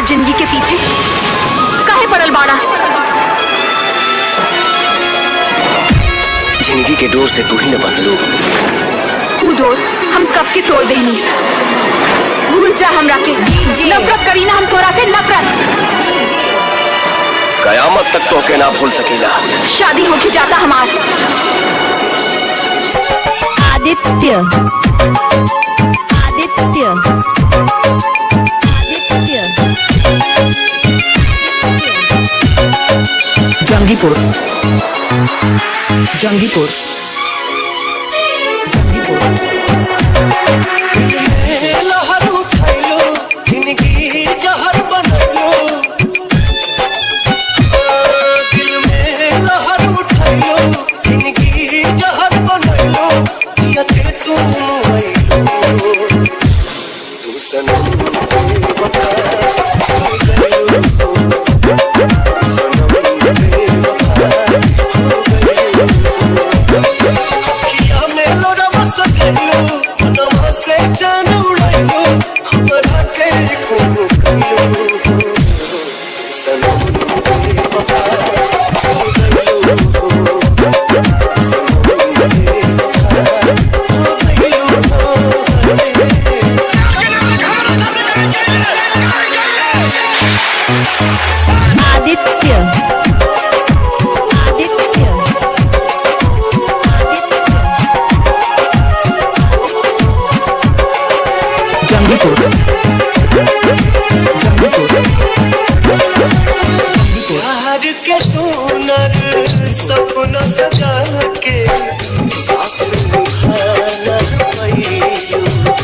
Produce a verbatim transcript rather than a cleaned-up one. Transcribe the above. बेकार जिंदगी के पीछे काहे पड़ल बाड़ा। जिंदगी के डोर से तू ही न बंधलू। ऊ डोर हम कब के तोड़ देनी। भूल जा हमरा के, नफरत करी ना हम तोरा से नफरत। कयामत तक तो के ना भूल सकेगा। शादी होके जाता हमार। आदित्य आदित्य आदित्य जंगीपुर जंगीपुर सजा के साथ में खाना खाइयो।